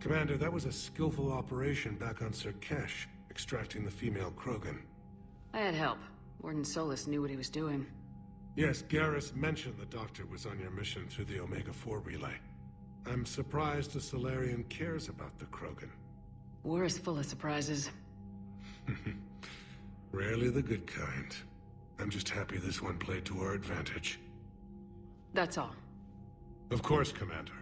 Commander, that was a skillful operation back on Sirkesh, extracting the female Krogan. I had help. Mordin Solus knew what he was doing. Yes, Garrus mentioned the Doctor was on your mission through the Omega-4 relay. I'm surprised the Salarian cares about the Krogan. War is full of surprises. Rarely the good kind. I'm just happy this one played to our advantage. That's all. Of course, Commander.